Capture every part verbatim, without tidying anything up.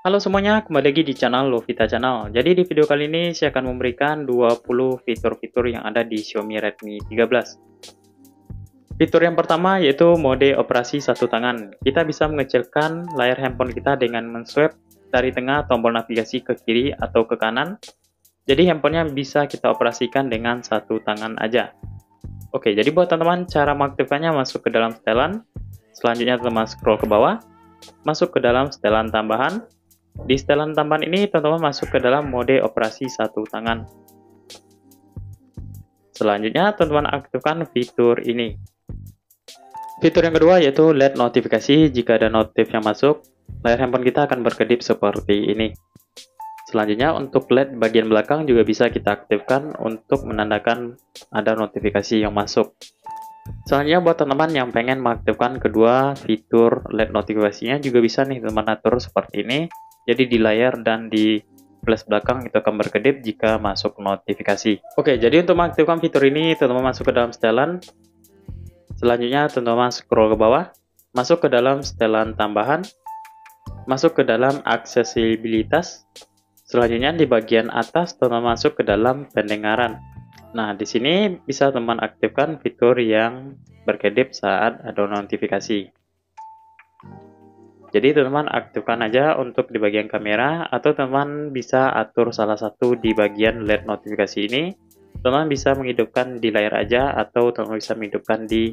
Halo semuanya, kembali lagi di channel Lovita Channel. Jadi di video kali ini saya akan memberikan dua puluh fitur-fitur yang ada di Xiaomi Redmi tiga belas. Fitur yang pertama yaitu mode operasi satu tangan. Kita bisa mengecilkan layar handphone kita dengan men-swipe dari tengah tombol navigasi ke kiri atau ke kanan. Jadi handphonenya bisa kita operasikan dengan satu tangan aja. Oke, jadi buat teman-teman, cara mengaktifkannya masuk ke dalam setelan. Selanjutnya teman-teman scroll ke bawah, masuk ke dalam setelan tambahan. Di setelan tambahan ini, teman-teman masuk ke dalam mode operasi satu tangan. Selanjutnya, teman-teman aktifkan fitur ini. Fitur yang kedua yaitu L E D notifikasi. Jika ada notif yang masuk, layar handphone kita akan berkedip seperti ini. Selanjutnya, untuk L E D bagian belakang juga bisa kita aktifkan untuk menandakan ada notifikasi yang masuk. Selanjutnya, buat teman-teman yang pengen mengaktifkan kedua fitur L E D notifikasinya, juga bisa nih teman-teman atur seperti ini. Jadi di layar dan di flash belakang itu akan berkedip jika masuk notifikasi. Oke, jadi untuk mengaktifkan fitur ini, teman-teman masuk ke dalam setelan. Selanjutnya, teman-teman scroll ke bawah, masuk ke dalam setelan tambahan, masuk ke dalam aksesibilitas. Selanjutnya, di bagian atas, teman-teman masuk ke dalam pendengaran. Nah, di sini bisa teman aktifkan fitur yang berkedip saat ada notifikasi. Jadi teman-teman aktifkan aja untuk di bagian kamera, atau teman bisa atur salah satu di bagian L E D notifikasi ini. Teman bisa menghidupkan di layar aja, atau teman bisa menghidupkan di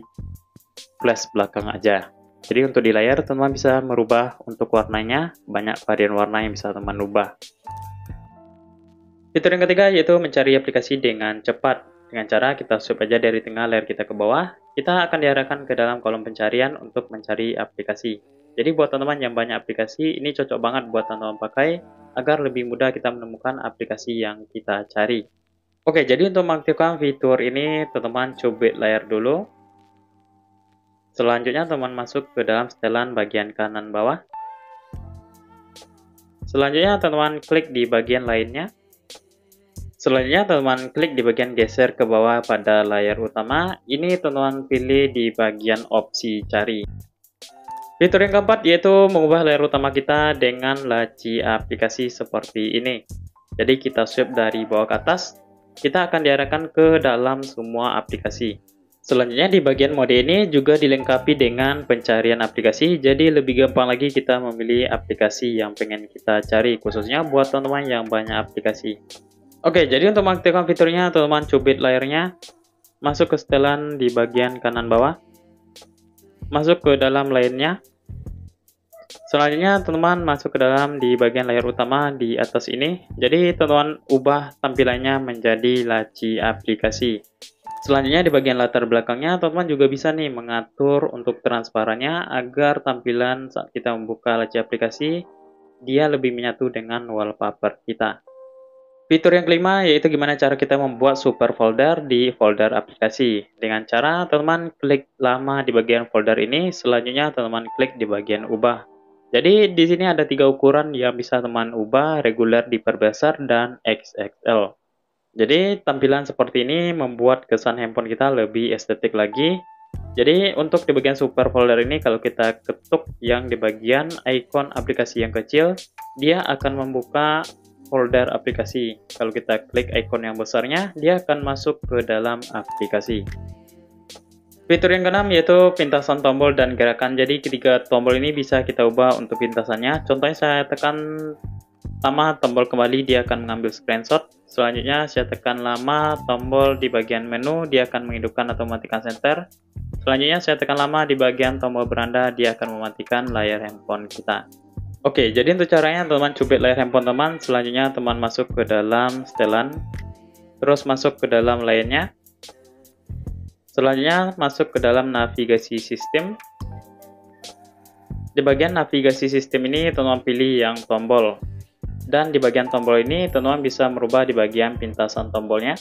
flash belakang aja. Jadi untuk di layar, teman bisa merubah untuk warnanya, banyak varian warna yang bisa teman rubah. Fitur yang ketiga yaitu mencari aplikasi dengan cepat. Dengan cara kita swipe aja dari tengah layar kita ke bawah, kita akan diarahkan ke dalam kolom pencarian untuk mencari aplikasi. Jadi buat teman-teman yang banyak aplikasi, ini cocok banget buat teman-teman pakai agar lebih mudah kita menemukan aplikasi yang kita cari. Oke, jadi untuk mengaktifkan fitur ini, teman-teman cubit layar dulu. Selanjutnya teman masuk ke dalam setelan bagian kanan bawah. Selanjutnya teman klik di bagian lainnya. Selanjutnya teman klik di bagian geser ke bawah pada layar utama. Ini teman pilih di bagian opsi cari. Fitur yang keempat yaitu mengubah layar utama kita dengan laci aplikasi seperti ini. Jadi kita swipe dari bawah ke atas, kita akan diarahkan ke dalam semua aplikasi. Selanjutnya di bagian mode ini juga dilengkapi dengan pencarian aplikasi, jadi lebih gampang lagi kita memilih aplikasi yang pengen kita cari, khususnya buat teman-teman yang banyak aplikasi. Oke, jadi untuk mengaktifkan fiturnya, teman-teman cubit layarnya, masuk ke setelan di bagian kanan bawah, masuk ke dalam lainnya. Selanjutnya teman-teman masuk ke dalam di bagian layar utama di atas ini. Jadi teman-teman ubah tampilannya menjadi laci aplikasi. Selanjutnya di bagian latar belakangnya, teman-teman juga bisa nih mengatur untuk transparannya agar tampilan saat kita membuka laci aplikasi dia lebih menyatu dengan wallpaper kita. Fitur yang kelima yaitu gimana cara kita membuat super folder di folder aplikasi. Dengan cara teman-teman klik lama di bagian folder ini, selanjutnya teman-teman klik di bagian ubah. Jadi di sini ada tiga ukuran yang bisa teman ubah, reguler, diperbesar, dan X X L. Jadi tampilan seperti ini membuat kesan handphone kita lebih estetik lagi. Jadi untuk di bagian super folder ini, kalau kita ketuk yang di bagian ikon aplikasi yang kecil, dia akan membuka folder aplikasi. Kalau kita klik ikon yang besarnya, dia akan masuk ke dalam aplikasi. Fitur yang keenam yaitu pintasan tombol dan gerakan. Jadi ketiga tombol ini bisa kita ubah untuk pintasannya. Contohnya saya tekan lama tombol kembali, dia akan mengambil screenshot. Selanjutnya saya tekan lama tombol di bagian menu, dia akan menghidupkan atau mematikan senter. Selanjutnya saya tekan lama di bagian tombol beranda, dia akan mematikan layar handphone kita. Oke, jadi untuk caranya teman cubit layar handphone teman, selanjutnya teman masuk ke dalam setelan, terus masuk ke dalam lainnya, selanjutnya masuk ke dalam navigasi sistem. Di bagian navigasi sistem ini teman pilih yang tombol, dan di bagian tombol ini teman bisa merubah di bagian pintasan tombolnya.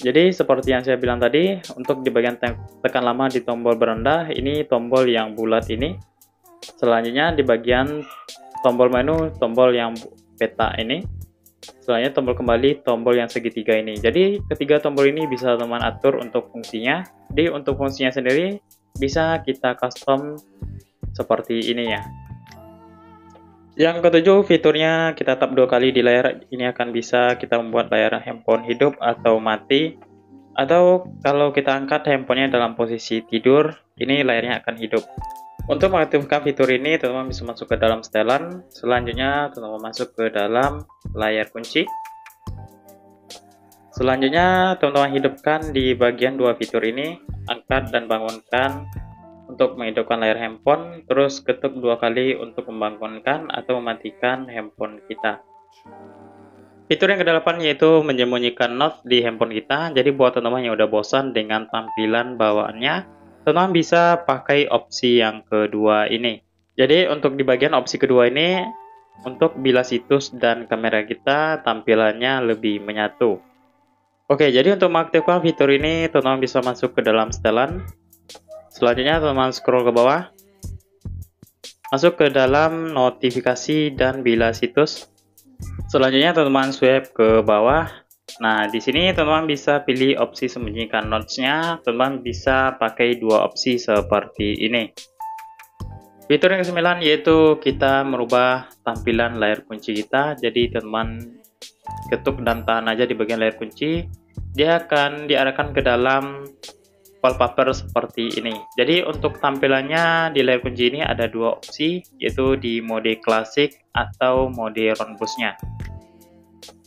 Jadi seperti yang saya bilang tadi, untuk di bagian tekan lama di tombol beranda, ini tombol yang bulat ini. Selanjutnya di bagian tombol menu, tombol yang peta ini. Selanjutnya tombol kembali, tombol yang segitiga ini. Jadi ketiga tombol ini bisa teman atur untuk fungsinya. Jadi untuk fungsinya sendiri bisa kita custom seperti ini ya. Yang ketujuh, fiturnya kita tap dua kali di layar. Ini akan bisa kita membuat layar handphone hidup atau mati. Atau kalau kita angkat handphonenya dalam posisi tidur, ini layarnya akan hidup. Untuk mengaktifkan fitur ini, teman-teman bisa masuk ke dalam setelan. Selanjutnya, teman-teman masuk ke dalam layar kunci. Selanjutnya, teman-teman hidupkan di bagian dua fitur ini, angkat dan bangunkan untuk menghidupkan layar handphone, terus ketuk dua kali untuk membangunkan atau mematikan handphone kita. Fitur yang kedelapan yaitu menyembunyikan notif di handphone kita. Jadi buat teman-teman yang udah bosan dengan tampilan bawaannya, teman-teman bisa pakai opsi yang kedua ini. Jadi untuk di bagian opsi kedua ini, untuk bila situs dan kamera kita tampilannya lebih menyatu. Oke, jadi untuk mengaktifkan fitur ini, teman-teman bisa masuk ke dalam setelan. Selanjutnya, teman-teman scroll ke bawah. Masuk ke dalam notifikasi dan bila situs. Selanjutnya, teman-teman swipe ke bawah. Nah, di sini teman-teman bisa pilih opsi sembunyikan notes-nya. Teman-teman bisa pakai dua opsi seperti ini. Fitur yang kesembilan yaitu kita merubah tampilan layar kunci kita. Jadi, teman-teman ketuk dan tahan aja di bagian layar kunci, dia akan diarahkan ke dalam wallpaper seperti ini. Jadi untuk tampilannya di layar kunci ini ada dua opsi, yaitu di mode klasik atau mode roundbusnya.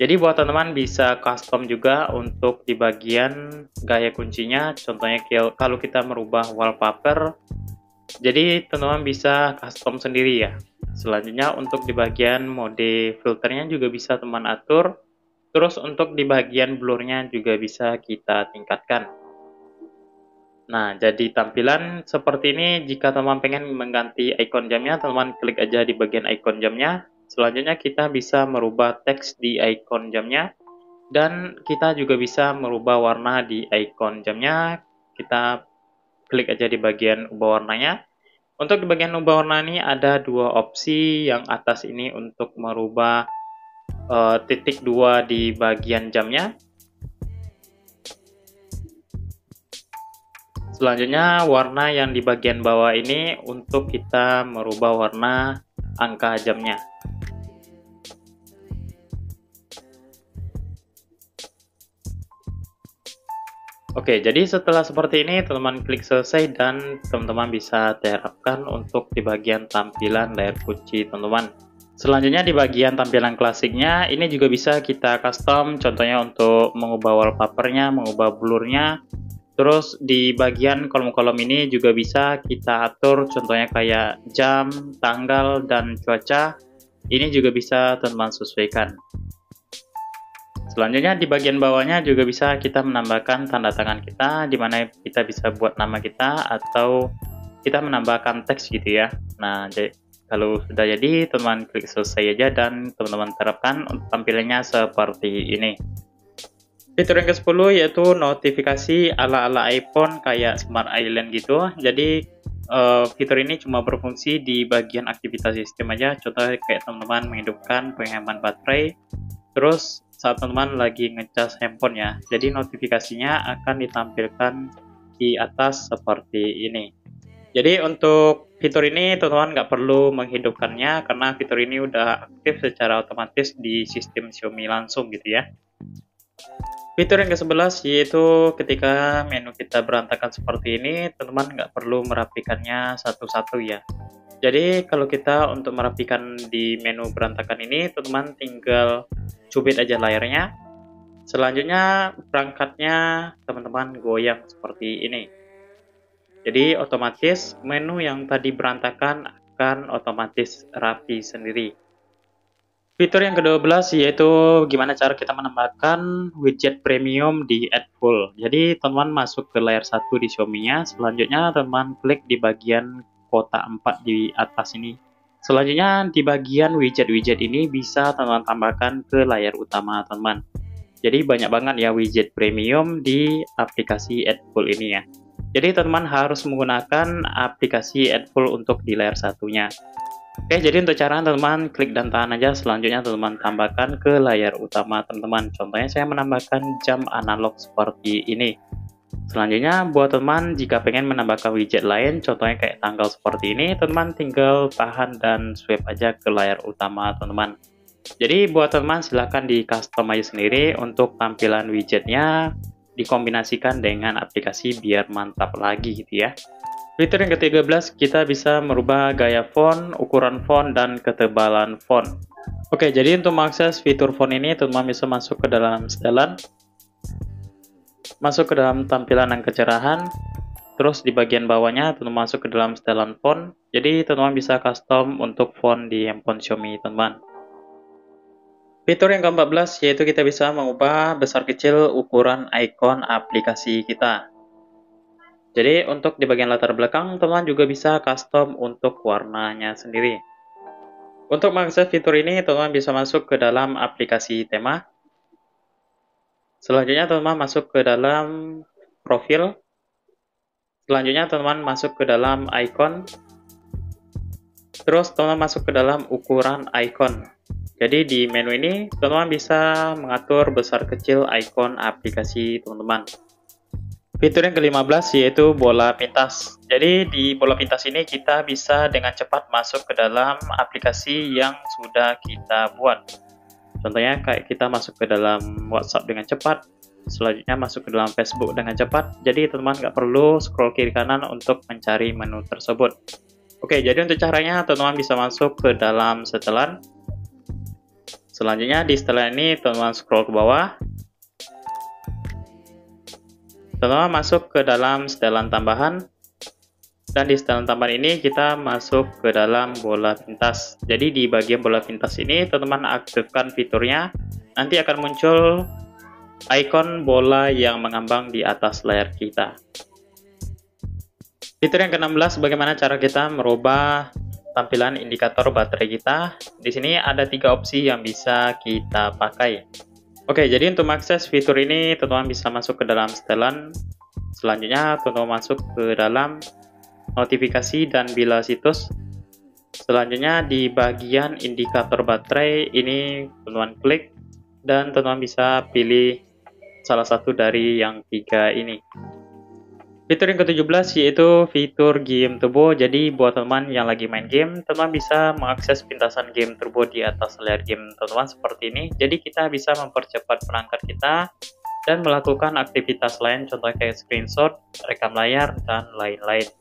Jadi buat teman-teman bisa custom juga untuk di bagian gaya kuncinya. Contohnya kalau kita merubah wallpaper, jadi teman-teman bisa custom sendiri ya. Selanjutnya untuk di bagian mode filternya juga bisa teman atur. Terus untuk di bagian blurnya juga bisa kita tingkatkan. Nah, jadi tampilan seperti ini. Jika teman pengen mengganti ikon jamnya, teman klik aja di bagian ikon jamnya. Selanjutnya kita bisa merubah teks di ikon jamnya. Dan kita juga bisa merubah warna di ikon jamnya. Kita klik aja di bagian ubah warnanya. Untuk di bagian ubah warna ini ada dua opsi, yang atas ini untuk merubah uh, titik dua di bagian jamnya. Selanjutnya warna yang di bagian bawah ini untuk kita merubah warna angka jamnya. Oke, jadi setelah seperti ini, teman-teman klik selesai dan teman-teman bisa terapkan untuk di bagian tampilan layar kunci, teman-teman. Selanjutnya di bagian tampilan klasiknya, ini juga bisa kita custom, contohnya untuk mengubah wallpapernya, mengubah blurnya. Terus di bagian kolom-kolom ini juga bisa kita atur, contohnya kayak jam, tanggal, dan cuaca. Ini juga bisa teman-teman sesuaikan. Selanjutnya di bagian bawahnya juga bisa kita menambahkan tanda tangan kita, di mana kita bisa buat nama kita atau kita menambahkan teks gitu ya. Nah, jadi, kalau sudah jadi, teman-teman klik selesai aja dan teman-teman terapkan untuk tampilannya seperti ini. Fitur yang kesepuluh yaitu notifikasi ala-ala iPhone kayak Smart Island gitu. Jadi uh, fitur ini cuma berfungsi di bagian aktivitas sistem aja. Contohnya kayak teman-teman menghidupkan penghemat baterai. Terus saat teman-teman lagi ngecas handphone ya, jadi notifikasinya akan ditampilkan di atas seperti ini. Jadi untuk fitur ini teman-teman nggak perlu menghidupkannya karena fitur ini udah aktif secara otomatis di sistem Xiaomi langsung gitu ya. Fitur yang kesebelas yaitu ketika menu kita berantakan seperti ini, teman-teman nggak perlu merapikannya satu-satu ya. Jadi kalau kita untuk merapikan di menu berantakan ini, teman-teman tinggal cubit aja layarnya. Selanjutnya perangkatnya teman-teman goyang seperti ini. Jadi otomatis menu yang tadi berantakan akan otomatis rapi sendiri. Fitur yang kedua belas yaitu gimana cara kita menambahkan widget premium di AdFull. Jadi teman-teman masuk ke layar satu di Xiaomi-nya. Selanjutnya teman-teman klik di bagian kotak empat di atas ini. Selanjutnya di bagian widget-widget ini bisa teman-teman tambahkan ke layar utama teman. Jadi banyak banget ya widget premium di aplikasi AdFull ini ya. Jadi teman-teman harus menggunakan aplikasi AdFull untuk di layar satunya. Oke, jadi untuk cara teman-teman klik dan tahan aja. Selanjutnya teman-teman tambahkan ke layar utama teman-teman. Contohnya saya menambahkan jam analog seperti ini. Selanjutnya, buat teman jika pengen menambahkan widget lain, contohnya kayak tanggal seperti ini, teman tinggal tahan dan swipe aja ke layar utama teman-teman. Jadi buat teman silahkan di custom aja sendiri untuk tampilan widgetnya, dikombinasikan dengan aplikasi biar mantap lagi gitu ya. Fitur yang ke tiga belas, kita bisa merubah gaya font, ukuran font, dan ketebalan font. Oke, jadi untuk mengakses fitur font ini, teman bisa masuk ke dalam setelan, masuk ke dalam tampilan dan kecerahan, terus di bagian bawahnya teman masuk ke dalam setelan font. Jadi teman bisa custom untuk font di handphone Xiaomi teman. Fitur yang ke empat belas, yaitu kita bisa mengubah besar kecil ukuran ikon aplikasi kita. Jadi untuk di bagian latar belakang, teman juga bisa custom untuk warnanya sendiri. Untuk mengakses fitur ini, teman bisa masuk ke dalam aplikasi tema. Selanjutnya, teman masuk ke dalam profil. Selanjutnya, teman masuk ke dalam icon. Terus, teman masuk ke dalam ukuran icon. Jadi, di menu ini, teman bisa mengatur besar kecil icon aplikasi teman-teman. Fitur yang ke lima belas, yaitu bola pintas. Jadi di bola pintas ini kita bisa dengan cepat masuk ke dalam aplikasi yang sudah kita buat. Contohnya kayak kita masuk ke dalam WhatsApp dengan cepat, selanjutnya masuk ke dalam Facebook dengan cepat. Jadi teman nggak perlu scroll kiri kanan untuk mencari menu tersebut. Oke, jadi untuk caranya teman bisa masuk ke dalam setelan. Selanjutnya di setelan ini teman scroll ke bawah. Teman masuk ke dalam setelan tambahan, dan di setelan tambahan ini kita masuk ke dalam bola pintas. Jadi di bagian bola pintas ini teman aktifkan fiturnya, nanti akan muncul ikon bola yang mengambang di atas layar kita. Fitur yang ke enam belas, bagaimana cara kita merubah tampilan indikator baterai kita. Di sini ada tiga opsi yang bisa kita pakai. Oke, jadi untuk mengakses fitur ini, teman-teman bisa masuk ke dalam setelan. Selanjutnya, teman-teman masuk ke dalam notifikasi dan bila situs. Selanjutnya, di bagian indikator baterai ini, teman-teman klik. Dan teman-teman bisa pilih salah satu dari yang tiga ini. Fitur yang ke tujuh belas, yaitu fitur Game Turbo. Jadi, buat teman-teman yang lagi main game, teman-teman bisa mengakses pintasan Game Turbo di atas layar game teman-teman seperti ini. Jadi, kita bisa mempercepat perangkat kita dan melakukan aktivitas lain, contohnya kayak screenshot, rekam layar, dan lain-lain.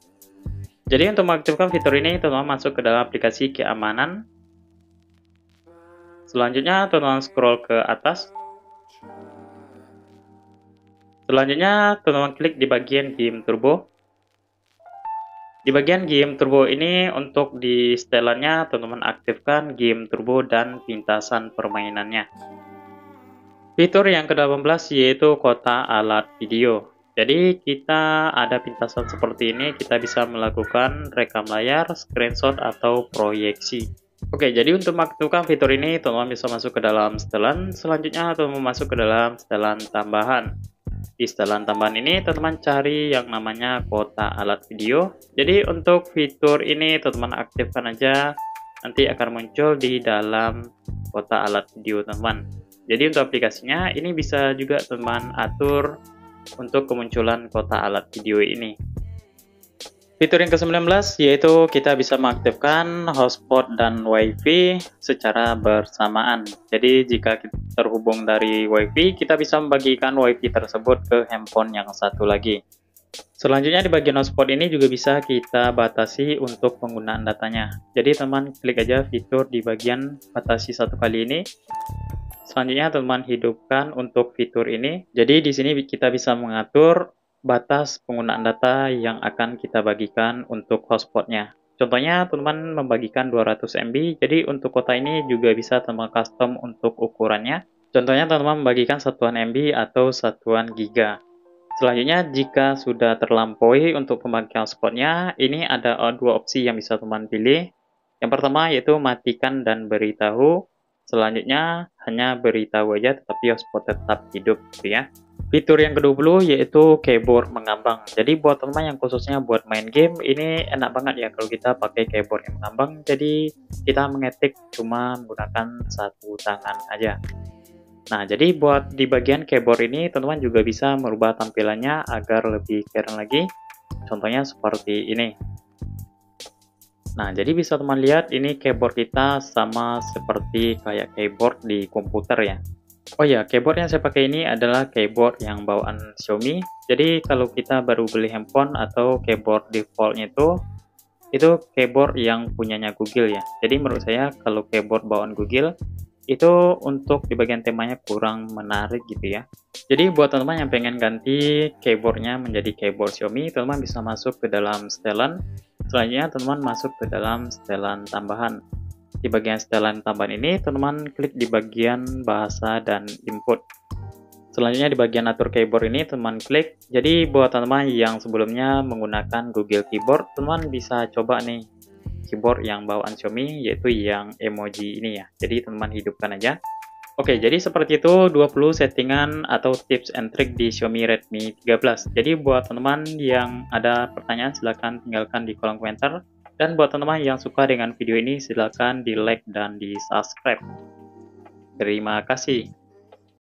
Jadi, untuk mengaktifkan fitur ini, teman-teman masuk ke dalam aplikasi keamanan. Selanjutnya, teman-teman scroll ke atas. Selanjutnya, teman-teman klik di bagian Game Turbo. Di bagian Game Turbo ini, untuk di setelannya, teman-teman aktifkan Game Turbo dan pintasan permainannya. Fitur yang ke delapan belas, yaitu kotak alat video. Jadi, kita ada pintasan seperti ini, kita bisa melakukan rekam layar, screenshot, atau proyeksi. Oke, jadi untuk mengaktifkan fitur ini, teman-teman bisa masuk ke dalam setelan. Selanjutnya, teman-teman masuk ke dalam setelan tambahan. Di setelan tambahan ini, teman-teman cari yang namanya kotak alat video. Jadi untuk fitur ini, teman-teman aktifkan aja, nanti akan muncul di dalam kotak alat video teman. Jadi untuk aplikasinya, ini bisa juga teman atur untuk kemunculan kotak alat video ini. Fitur yang ke sembilan belas, yaitu kita bisa mengaktifkan hotspot dan wifi secara bersamaan. Jadi jika kita terhubung dari wifi, kita bisa membagikan wifi tersebut ke handphone yang satu lagi. Selanjutnya di bagian hotspot ini juga bisa kita batasi untuk penggunaan datanya. Jadi teman klik aja fitur di bagian batasi satu kali ini. Selanjutnya teman hidupkan untuk fitur ini. Jadi di sini kita bisa mengatur batas penggunaan data yang akan kita bagikan untuk hotspotnya. Contohnya teman membagikan dua ratus M B, jadi untuk kota ini juga bisa teman custom untuk ukurannya. Contohnya teman membagikan satuan M B atau satuan giga. Selanjutnya jika sudah terlampaui untuk pembagian hotspotnya, ini ada dua opsi yang bisa teman pilih. Yang pertama yaitu matikan dan beritahu. Selanjutnya hanya beritahu aja tetapi hotspot tetap hidup gitu ya. Fitur yang ke dua puluh, yaitu keyboard mengambang. Jadi buat teman yang khususnya buat main game, ini enak banget ya kalau kita pakai keyboard yang mengambang. Jadi kita mengetik cuma menggunakan satu tangan aja. Nah, jadi buat di bagian keyboard ini, teman-teman juga bisa merubah tampilannya agar lebih keren lagi. Contohnya seperti ini. Nah, jadi bisa teman lihat ini keyboard kita sama seperti kayak keyboard di komputer ya. Oh ya, keyboard yang saya pakai ini adalah keyboard yang bawaan Xiaomi. Jadi kalau kita baru beli handphone atau keyboard defaultnya itu, itu keyboard yang punyanya Google ya. Jadi menurut saya kalau keyboard bawaan Google, itu untuk di bagian temanya kurang menarik gitu ya. Jadi buat teman-teman yang pengen ganti keyboardnya menjadi keyboard Xiaomi, teman-teman bisa masuk ke dalam setelan. Selanjutnya teman-teman masuk ke dalam setelan tambahan. Di bagian setelan tambahan ini teman-teman klik di bagian bahasa dan input. Selanjutnya di bagian atur keyboard ini teman klik. Jadi buat teman-teman yang sebelumnya menggunakan Google Keyboard, teman bisa coba nih keyboard yang bawaan Xiaomi, yaitu yang emoji ini ya. Jadi teman hidupkan aja. Oke, jadi seperti itu dua puluh settingan atau tips and trick di Xiaomi Redmi tiga belas. Jadi buat teman-teman yang ada pertanyaan, silahkan tinggalkan di kolom komentar. Dan buat teman-teman yang suka dengan video ini, silahkan di like dan di subscribe. Terima kasih.